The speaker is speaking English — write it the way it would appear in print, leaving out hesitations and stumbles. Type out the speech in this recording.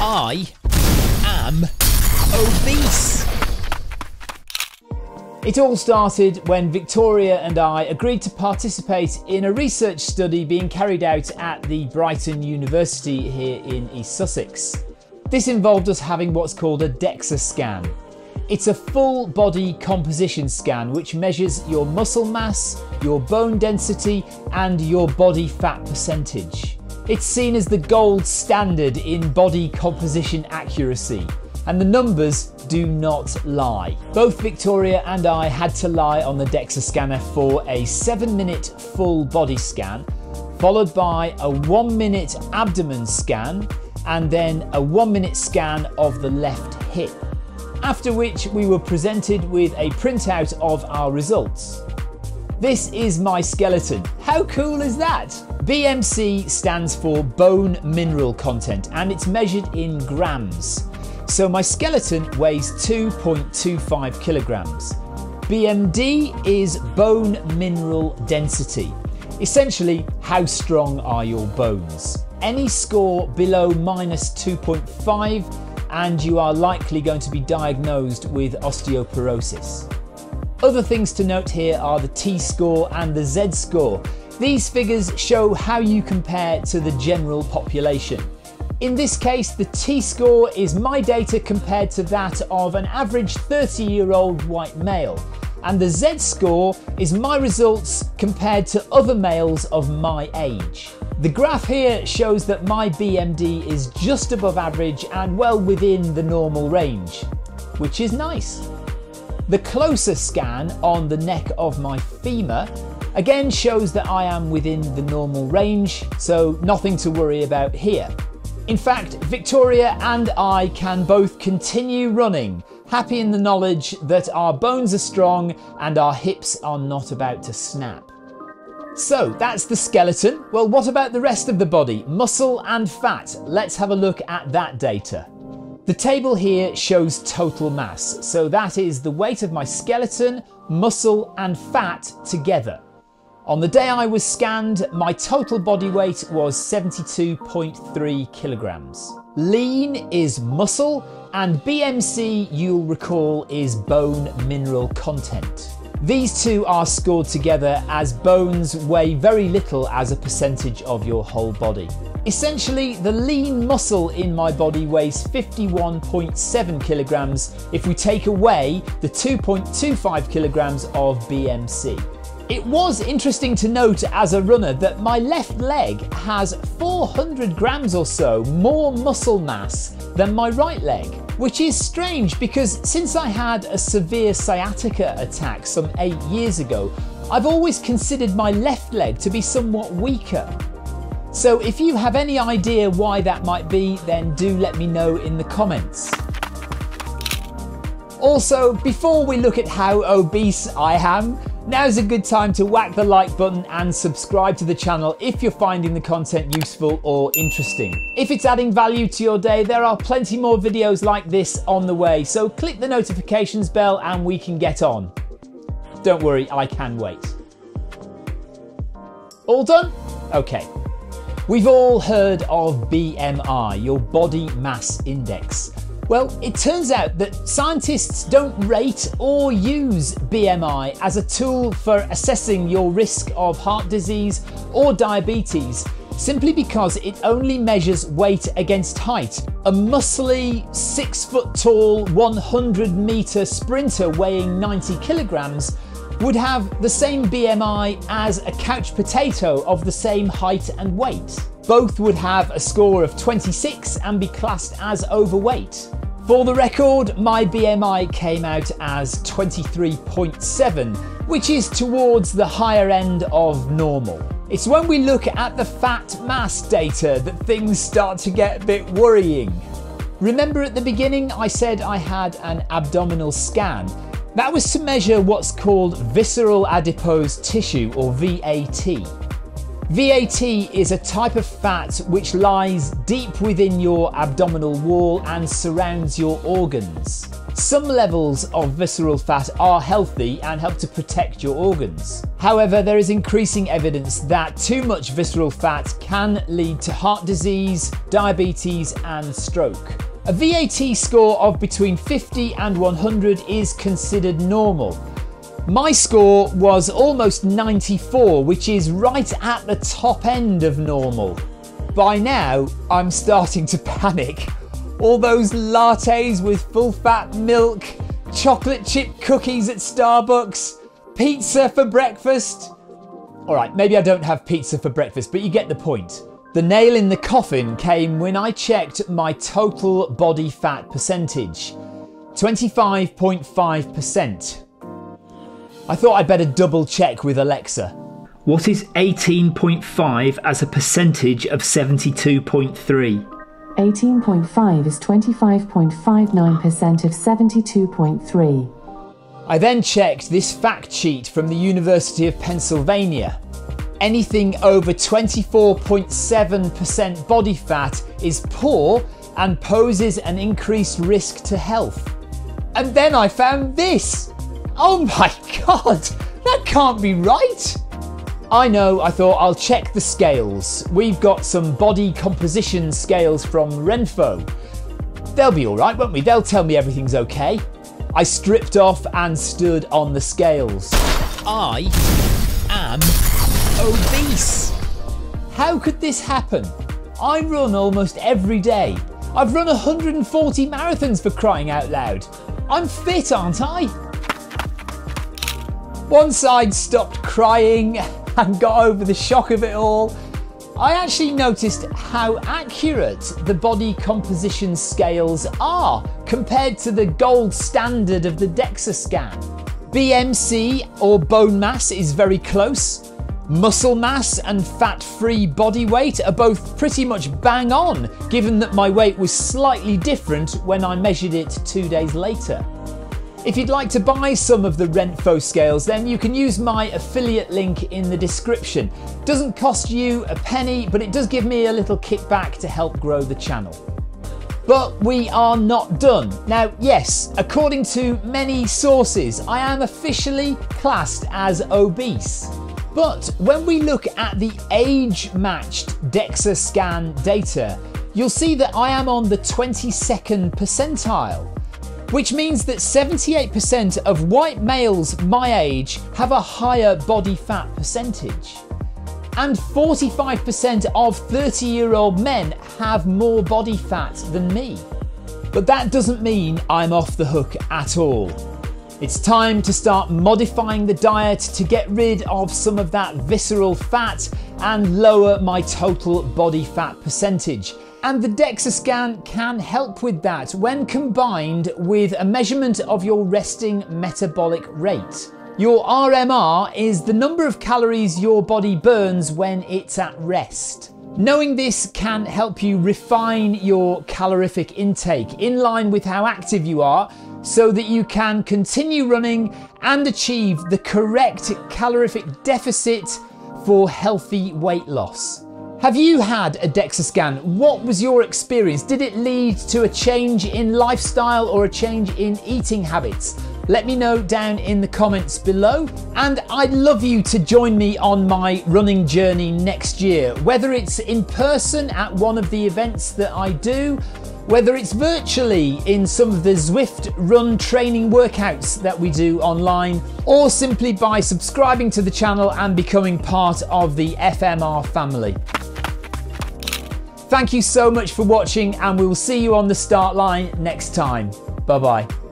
I am obese. It all started when Victoria and I agreed to participate in a research study being carried out at the Brighton University here in East Sussex. This involved us having what's called a DEXA scan. It's a full body composition scan which measures your muscle mass, your bone density and your body fat percentage. It's seen as the gold standard in body composition accuracy. And the numbers do not lie. Both Victoria and I had to lie on the DEXA scanner for a 7-minute full body scan, followed by a 1-minute abdomen scan, and then a 1-minute scan of the left hip. After which we were presented with a printout of our results. This is my skeleton. How cool is that? BMC stands for bone mineral content and it's measured in grams. So my skeleton weighs 2.25 kilograms. BMD is bone mineral density. Essentially, how strong are your bones? Any score below minus 2.5 and you are likely going to be diagnosed with osteoporosis. Other things to note here are the T-score and the Z-score. These figures show how you compare to the general population. In this case, the T-score is my data compared to that of an average 30-year-old white male. And the Z-score is my results compared to other males of my age. The graph here shows that my BMD is just above average and well within the normal range, which is nice. The closer scan on the neck of my femur again shows that I am within the normal range, so nothing to worry about here. In fact, Victoria and I can both continue running, happy in the knowledge that our bones are strong and our hips are not about to snap. So that's the skeleton. Well, what about the rest of the body, muscle and fat? Let's have a look at that data. The table here shows total mass. So that is the weight of my skeleton, muscle and fat together. On the day I was scanned, my total body weight was 72.3 kilograms. Lean is muscle, and BMC, you'll recall, is bone mineral content. These two are scored together as bones weigh very little as a percentage of your whole body. Essentially, the lean muscle in my body weighs 51.7 kilograms if we take away the 2.25 kilograms of BMC. It was interesting to note as a runner that my left leg has 400 grams or so more muscle mass than my right leg, which is strange because since I had a severe sciatica attack some 8 years ago, I've always considered my left leg to be somewhat weaker. So if you have any idea why that might be, then do let me know in the comments. Also, before we look at how obese I am, now's a good time to whack the like button and subscribe to the channel if you're finding the content useful or interesting. If it's adding value to your day, there are plenty more videos like this on the way, so click the notifications bell and we can get on. Don't worry, I can wait. All done? Okay. We've all heard of BMI, your body mass index. Well, it turns out that scientists don't rate or use BMI as a tool for assessing your risk of heart disease or diabetes, simply because it only measures weight against height. A muscly, 6-foot-tall, 100-metre sprinter weighing 90 kilograms would have the same BMI as a couch potato of the same height and weight. Both would have a score of 26 and be classed as overweight. For the record, my BMI came out as 23.7, which is towards the higher end of normal. It's when we look at the fat mass data that things start to get a bit worrying. Remember at the beginning I said I had an abdominal scan. That was to measure what's called visceral adipose tissue, or VAT. VAT is a type of fat which lies deep within your abdominal wall and surrounds your organs. Some levels of visceral fat are healthy and help to protect your organs. However, there is increasing evidence that too much visceral fat can lead to heart disease, diabetes, and stroke. A VAT score of between 50 and 100 is considered normal. My score was almost 94, which is right at the top end of normal. By now, I'm starting to panic. All those lattes with full-fat milk, chocolate chip cookies at Starbucks, pizza for breakfast. All right, maybe I don't have pizza for breakfast, but you get the point. The nail in the coffin came when I checked my total body fat percentage, 25.5%. I thought I'd better double check with Alexa. What is 18.5 as a percentage of 72.3? 18.5 is 25.59% of 72.3. I then checked this fact sheet from the University of Pennsylvania. Anything over 24.7% body fat is poor and poses an increased risk to health. And then I found this. Oh my God, that can't be right. I know, I thought I'll check the scales. We've got some body composition scales from Renpho. They'll be all right, won't we? They'll tell me everything's okay. I stripped off and stood on the scales. I am obese. How could this happen? I run almost every day. I've run 140 marathons for crying out loud. I'm fit, aren't I? Once I'd stopped crying and got over the shock of it all, I actually noticed how accurate the body composition scales are compared to the gold standard of the DEXA scan. BMC, or bone mass, is very close. Muscle mass and fat-free body weight are both pretty much bang on, given that my weight was slightly different when I measured it 2 days later. If you'd like to buy some of the Renpho scales, then you can use my affiliate link in the description. Doesn't cost you a penny, but it does give me a little kickback to help grow the channel. But we are not done. Now, yes, according to many sources, I am officially classed as obese. But when we look at the age-matched DEXA scan data, you'll see that I am on the 22nd percentile, which means that 78% of white males my age have a higher body fat percentage. And 45% of 30-year-old men have more body fat than me. But that doesn't mean I'm off the hook at all. It's time to start modifying the diet to get rid of some of that visceral fat and lower my total body fat percentage. And the DEXA scan can help with that when combined with a measurement of your resting metabolic rate. Your RMR is the number of calories your body burns when it's at rest. Knowing this can help you refine your calorific intake in line with how active you are, so that you can continue running and achieve the correct calorific deficit for healthy weight loss. Have you had a DEXA scan? What was your experience? Did it lead to a change in lifestyle or a change in eating habits? Let me know down in the comments below. And I'd love you to join me on my running journey next year, whether it's in person at one of the events that I do, whether it's virtually in some of the Zwift run training workouts that we do online, or simply by subscribing to the channel and becoming part of the FMR family. Thank you so much for watching, and we will see you on the start line next time. Bye-bye.